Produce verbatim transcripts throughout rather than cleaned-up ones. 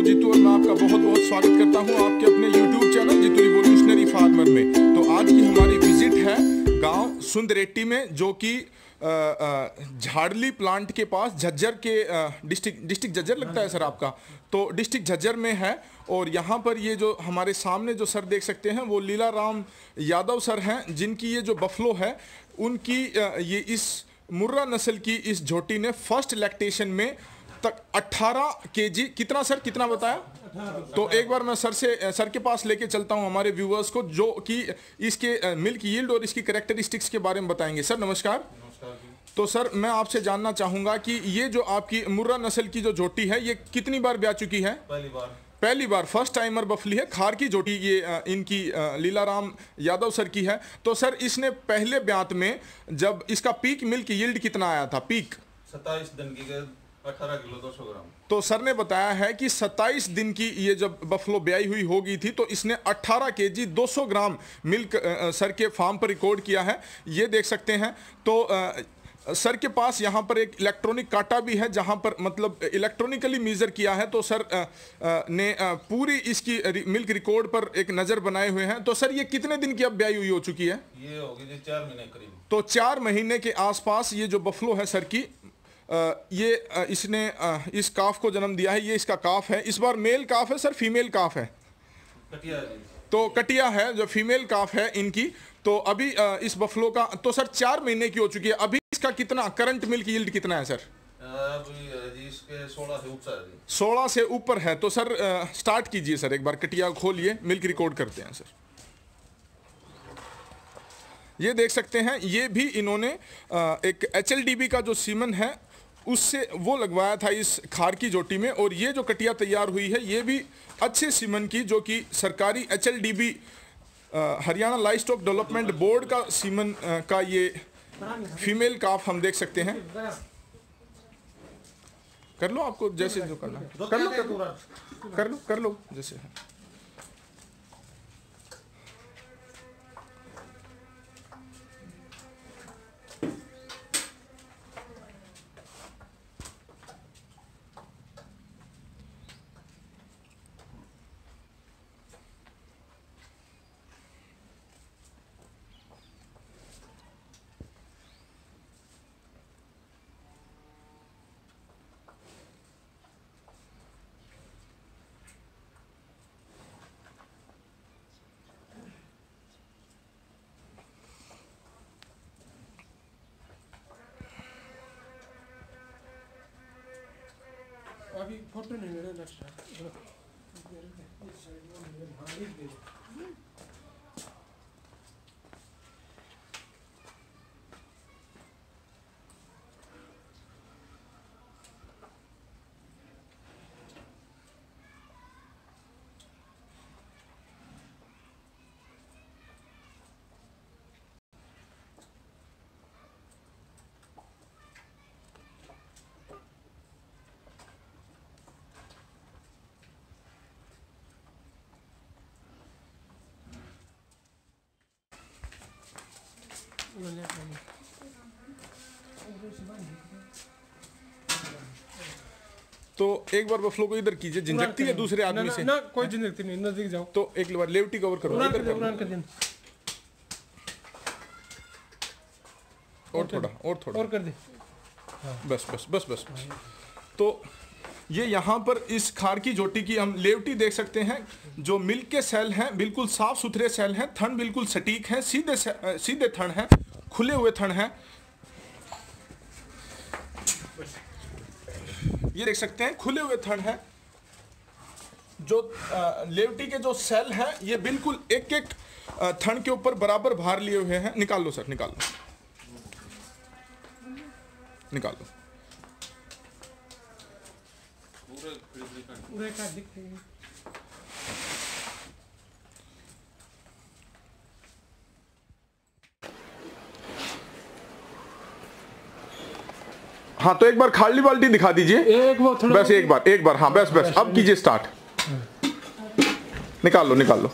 हूँ जीतू और मैं आपका बहुत बहुत स्वागत करता हूँ आपके अपने YouTube channel Jitu revolutionary farmer में। तो आज की हमारी विजिट है गांव सुंदरेट्टी में, जो कि झाड़ली प्लांट के पास झज्जर के डिस्ट्रिक्ट डिस्ट्रिक्ट झज्जर लगता है सर आपका, तो डिस्ट्रिक्ट झज्जर में है। और यहाँ पर ये जो हमारे सामने जो सर देख सकते हैं वो लीला राम यादव सर हैं, जिनकी ये जो बफलो है उनकी ये इस मुर्रा नस्ल की इस झोटी ने फर्स्ट लैक्टेशन में तक अठारह केजी, कितना सर कितना बताया? तो एक बार मैं सर से सर के पास लेके चलता हूं हमारे व्यूवर्स को, जो कि इसके मिल्क यील्ड और इसकी कैरेक्टरिस्टिक्स के बारे में बताएंगे। सर नमस्कार। नमस्कार। तो सर मैं आपसे जानना चाहूंगा कि ये जो आपकी मुर्रा नस्ल की जो झोटी है ये कितनी बार ब्याह चुकी है? पहली बार पहली बार फर्स्ट टाइमर बफली है, खार की जोटी ये इनकी लीला राम यादव सर की है। तो सर इसने पहले ब्यात में जब इसका पीक मिल्क यील्ड कितना आया था? पीक सत्ताईस दिन की अठारह किलो दो सौ ग्राम। तो सर ने बताया है कि सत्ताईस दिन की ये जब बफलो ब्याई हुई होगी थी तो इसने अठारह केजी दो सौ ग्राम मिल्क सर के फार्म पर रिकॉर्ड किया है, ये देख सकते हैं। तो सर के पास यहाँ पर एक इलेक्ट्रॉनिक काटा भी है जहाँ पर मतलब इलेक्ट्रॉनिकली मेजर किया है, तो सर ने पूरी इसकी मिल्क रिकॉर्ड पर एक नज़र बनाए हुए हैं। तो सर ये कितने दिन की अब ब्याई हुई हो चुकी है? ये होगी चार महीने करीब। तो चार महीने के आसपास ये जो बफलो है सर की, ये इसने इस काफ को जन्म दिया है, ये इसका काफ है। इस बार मेल काफ है सर, फीमेल काफ है? कटिया। तो कटिया है जो फीमेल काफ है इनकी। तो अभी इस बफलो का तो सर चार महीने की हो चुकी है, अभी इसका कितना करंट मिल्क यील्ड कितना है सर? सोलह से ऊपर है। तो सर स्टार्ट कीजिए सर, एक बार कटिया खोलिए, मिल्क रिकॉर्ड करते हैं सर। ये देख सकते हैं ये भी इन्होंने एक एच एल डी बी का जो सीमन है उससे वो लगवाया था इस खार की जोटी में, और ये जो कटिया तैयार हुई है ये भी अच्छे सीमन की, जो कि सरकारी H L D B Haryana livestock development board का सीमन का ये फीमेल काफ हम देख सकते हैं। कर लो आपको जैसे जो करना है कर लो कर लो कर लो कर लो जैसे है। फोटो नहीं मेरे लक्ष्य। तो एक बार बफलो को इधर कीजिए, झिझकती है दूसरे आदमी ना, से ना, ना कोई झिझकती नहीं, नजदीक जाओ। तो एक बार लेवटी कवर करो इधर कर, और थोड़ा और थोड़ा और कर दे। बस बस बस बस बस तो ये यहाँ पर इस खार की जोटी की हम लेवटी देख सकते हैं। जो मिल्क के सेल हैं बिल्कुल साफ सुथरे सेल हैं, थन बिल्कुल सटीक है, सीधे सीधे थन हैं, खुले हुए थन हैं, ये देख सकते हैं खुले हुए थन हैं। जो लेवटी के जो सेल हैं ये बिल्कुल एक एक थन के ऊपर बराबर भार लिए हुए हैं। निकाल लो सर, निकाल लो निकाल लो हाँ। तो एक बार खाली बाल्टी दिखा दीजिए, एक बार बस एक बार एक बार हाँ बस बस अब कीजिए स्टार्ट। निकाल लो निकाल लो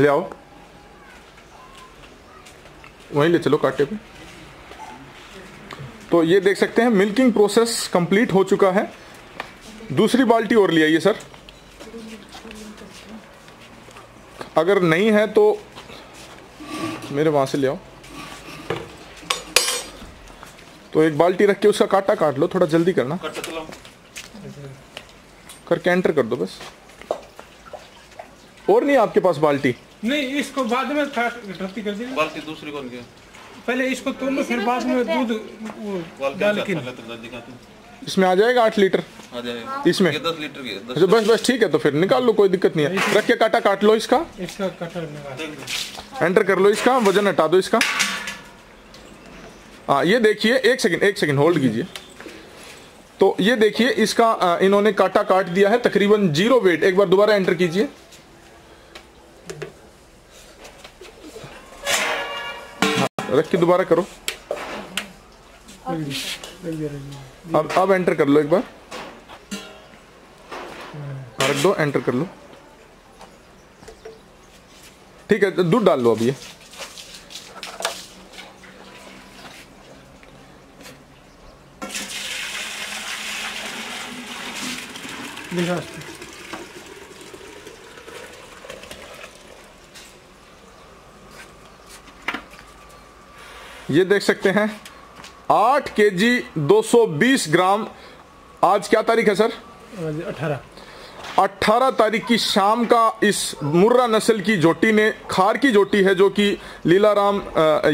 ले आओ, वहीं ले चलो काटे पे। तो ये देख सकते हैं मिल्किंग प्रोसेस कंप्लीट हो चुका है। दूसरी बाल्टी और ले आइए सर, अगर नहीं है तो मेरे वहाँ से ले आओ। तो एक बाल्टी रख के उसका काटा काट लो, थोड़ा जल्दी करना, करके एंटर कर दो बस। और नहीं आपके पास बाल्टी? नहीं, इसको बाद में भर्ती कर दी बाल्टी दूसरी कौन की? पहले इसको तोड़ लो, फिर बाद में दूध डाल के इसमें आ जाएगा आठ लीटर आ जाएगा। इसमें दस लीटर की दस तो बस बस ठीक है, तो फिर निकाल लो, कोई दिक्कत नहीं है। रख के काटा काट लो इसका, इसका काटा निकाल एंटर कर लो, इसका वजन हटा दो इसका। हाँ ये देखिए, एक सेकंड एक सेकंड होल्ड कीजिए। तो ये देखिए इसका इन्होंने काटा काट दिया है, तकरीबन जीरो वेट। एक बार दोबारा एंटर कीजिए। रख के दोबारा करो, अब अब एंटर कर लो एक बार, रख दो, एंटर कर लो। ठीक है, दूध डाल लो अब। ये ये देख सकते हैं आठ केजी दो सौ बीस ग्राम। आज क्या तारीख है सर? अठारह अठारह तारीख की शाम का इस मुर्रा नस्ल की जोटी ने, खार की जोटी है जो कि लीला राम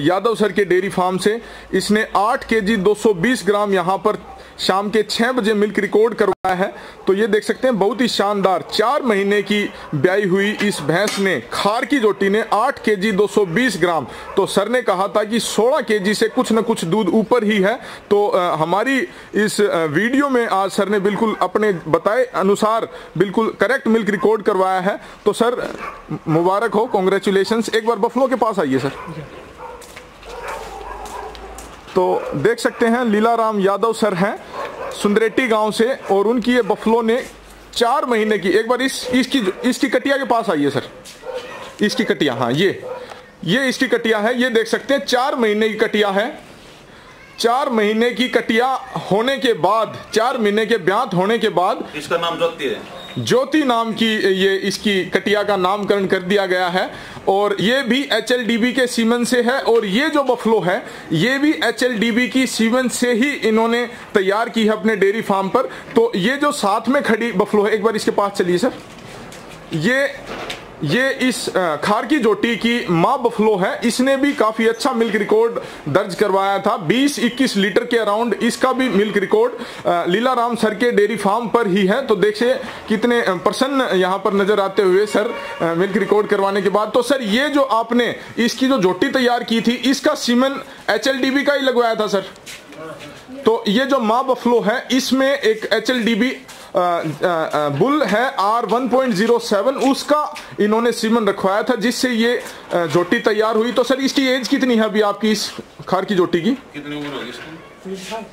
यादव सर के डेयरी फार्म से, इसने आठ केजी दो सौ बीस ग्राम यहाँ पर शाम के छह बजे मिल्क रिकॉर्ड करवाया है। तो ये देख सकते हैं बहुत ही शानदार, चार महीने की ब्याई हुई इस भैंस ने, खार की जोटी ने आठ केजी दो सौ बीस ग्राम। तो सर ने कहा था कि सोलह केजी से कुछ न कुछ दूध ऊपर ही है। तो आ, हमारी इस वीडियो में आज सर ने बिल्कुल अपने बताए अनुसार बिल्कुल करेक्ट मिल्क रिकॉर्ड करवाया है। तो सर मुबारक हो, कॉन्ग्रेचुलेशंस। एक बार बफलो के पास आइए सर। तो देख सकते हैं लीला राम यादव सर हैं सुंदरेटी गांव से, और उनकी ये बफलो ने चार महीने की। एक बार इस इसकी इसकी कटिया के पास आइए सर, इसकी कटिया, हाँ ये ये इसकी कटिया है। ये देख सकते हैं चार महीने की कटिया है। चार महीने की कटिया होने के बाद, चार महीने के ब्यांत होने के बाद इसका नाम ज्योति है, ज्योति नाम की ये इसकी कटिया का नामकरण कर दिया गया है। और ये भी एच एल डी बी के सीमन से है, और ये जो बफलो है ये भी एच एल डी बी की सीमन से ही इन्होंने तैयार की है अपने डेयरी फार्म पर। तो ये जो साथ में खड़ी बफलो है, एक बार इसके पास चलिए सर, ये ये इस खार की जोटी की माँ बफलो है। इसने भी काफ़ी अच्छा मिल्क रिकॉर्ड दर्ज करवाया था, बीस इक्कीस लीटर के अराउंड इसका भी milk record Leela Ram sir के डेयरी फार्म पर ही है। तो देखिए कितने प्रसन्न यहाँ पर नज़र आते हुए सर मिल्क रिकॉर्ड करवाने के बाद। तो सर ये जो आपने इसकी जो जोटी तैयार की थी, इसका semen H L D B का ही लगवाया था सर? तो ये जो माँ बफलो है इसमें एक एच एल डी बी आ, आ, आ, बुल है R one point zero seven, उसका इन्होंने सीमन रखवाया था, जिससे ये जोटी तैयार हुई। तो सर इसकी एज कितनी है अभी आपकी इस खार की जोटी की? कितनी उम्र होगी इसकी?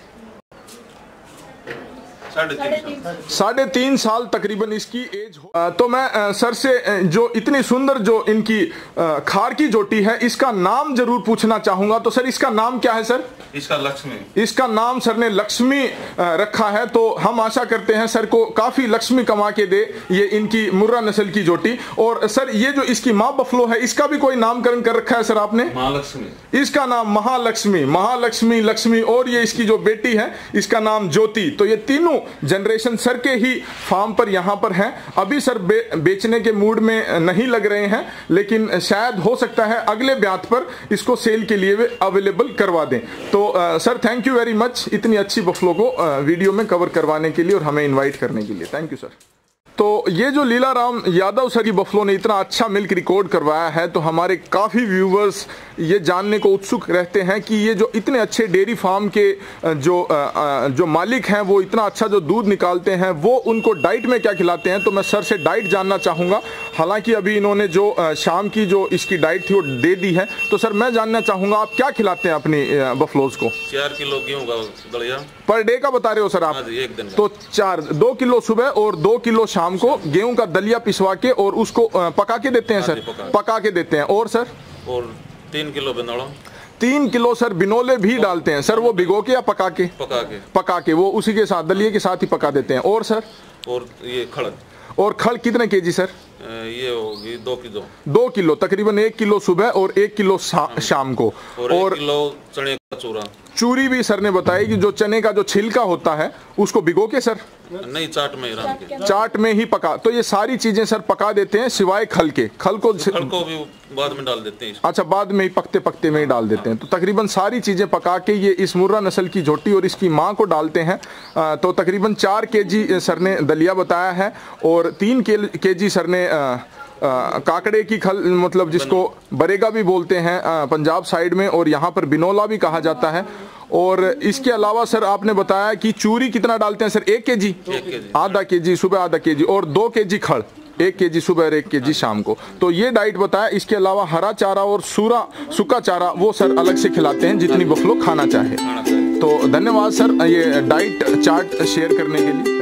साढ़े तीन साल तकरीबन इसकी एज हो। आ, तो मैं आ, सर से जो इतनी सुंदर जो इनकी आ, खार की जोटी है, इसका नाम जरूर पूछना चाहूंगा। तो सर इसका नाम क्या है सर? इसका लक्ष्मी, इसका नाम सर ने लक्ष्मी रखा है। तो हम आशा करते हैं सर को काफ़ी लक्ष्मी कमा के दे ये इनकी मुर्रा नस्ल की जोटी। और सर ये जो इसकी माँ बफलो है, इसका भी कोई नामकरण कर रखा है सर आपने? महालक्ष्मी, इसका नाम महालक्ष्मी, महालक्ष्मी लक्ष्मी। और ये इसकी जो बेटी है इसका नाम ज्योति। तो ये तीनों जनरेशन सर के ही फार्म पर यहाँ पर हैं। अभी सर बे, बेचने के मूड में नहीं लग रहे हैं, लेकिन शायद हो सकता है अगले ब्यात पर इसको सेल के लिए वे अवेलेबल करवा दें। तो तो आ, sir thank you very much इतनी अच्छी बफलो को आ, वीडियो में कवर करवाने के लिए और हमें इनवाइट करने के लिए, थैंक यू सर। तो ये जो लीला राम यादव सर की बफलो ने इतना अच्छा मिल्क रिकॉर्ड करवाया है, तो हमारे काफ़ी व्यूवर्स ये जानने को उत्सुक रहते हैं कि ये जो इतने अच्छे डेयरी फार्म के जो जो मालिक हैं वो इतना अच्छा जो दूध निकालते हैं, वो उनको डाइट में क्या खिलाते हैं। तो मैं सर से डाइट जानना चाहूँगा। हालांकि अभी इन्होंने जो शाम की जो इसकी डाइट थी वो दे दी है। तो सर मैं जानना चाहूँगा आप क्या खिलाते हैं अपनी बफलोज को? चार किलो गेहूँ का पर डे का बता रहे हो सर आप? एक दिन तो चार, दो किलो सुबह और दो किलो शाम को गेहूँ का दलिया पिसवा के और उसको पका के देते हैं सर? पका के देते हैं। और सर? और तीन किलो बिनौला। तीन किलो सर बिनोले भी डालते हैं सर, वो भिगो के या पका के? पका के। पका के वो उसी के साथ दलिये के साथ ही पका देते हैं। और सर? और ये खड़ और खड़ कितने केजी सर? ये होगी दो किलो। दो किलो तकरीबन एक किलो सुबह और एक किलो शाम को। और, और एक किलो चने का चूरा। चूरी भी सर ने बताई कि जो चने का जो छिलका होता है उसको भिगो के सर? नहीं, चाट में ही चाट में ही पका। तो ये सारी चीजें सर पका देते हैं सिवाय खल के। खल को खल को भी बाद में डाल देते हैं। अच्छा, बाद में ही पकते पकते में ही डाल देते हैं। तो तकरीबन सारी चीजें पका के ये इस मुर्रा नस्ल की झोटी और इसकी माँ को डालते हैं। तो तकरीबन चार केजी सर ने दलिया बताया है और तीन केजी सर ने आ, काकड़े की खल, मतलब जिसको बरेगा भी बोलते हैं आ, पंजाब साइड में, और यहाँ पर बिनोला भी कहा जाता है। और इसके अलावा सर आपने बताया कि चूरी कितना डालते हैं सर? एक केजी, आधा केजी सुबह, आधा केजी और दो केजी खड़, एक केजी सुबह और एक केजी शाम को। तो ये डाइट बताया। इसके अलावा हरा चारा और सूरा सूखा चारा वो सर अलग से खिलाते हैं जितनी बफलो खाना चाहे। तो धन्यवाद सर ये डाइट चार्ट शेयर करने के लिए।